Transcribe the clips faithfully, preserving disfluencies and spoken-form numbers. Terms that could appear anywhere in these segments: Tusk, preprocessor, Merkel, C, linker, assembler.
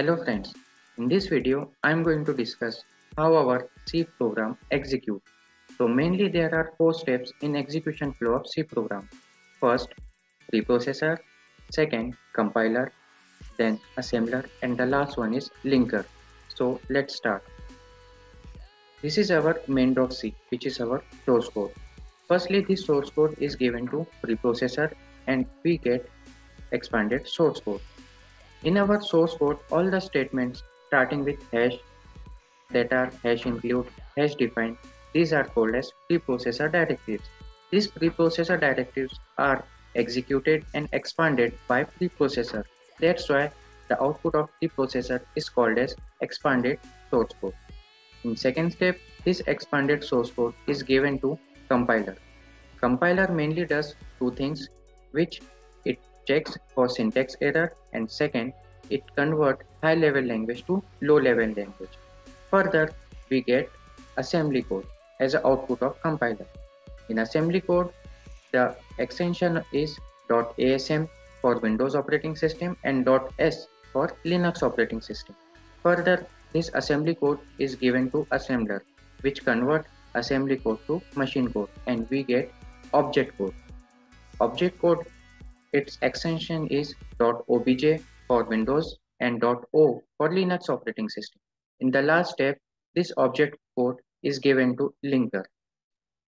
Hello friends, in this video I am going to discuss how our C program executes. So mainly there are four steps in execution flow of C program. First, preprocessor, second, compiler, then assembler, and the last one is linker. So let's start. This is our main dot C, which is our source code. Firstly, this source code is given to preprocessor and we get expanded source code. In our source code, all the statements starting with hash, that are hash include, hash define, these are called as preprocessor directives. These preprocessor directives are executed and expanded by preprocessor. That's why the output of preprocessor is called as expanded source code. In second step, this expanded source code is given to compiler. Compiler mainly does two things, which it checks for syntax error, and second, it converts high level language to low level language. Further, we get assembly code as an output of compiler. In assembly code, the extension is .asm for Windows operating system and .s for Linux operating system. Further, this assembly code is given to assembler, which converts assembly code to machine code, and we get object code. Object code, its extension is .obj for Windows and .o for Linux operating system. In the last step, this object code is given to linker.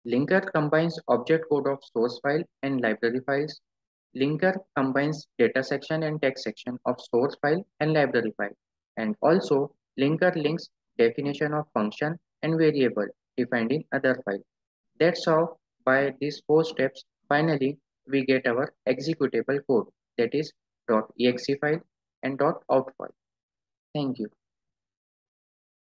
Linker combines object code of source file and library files. Linker combines data section and text section of source file and library file. And also, linker links definition of function and variable defined in other file. That's how, by these four steps, finally we get our executable code, that is .exe file and .out file. Thank you.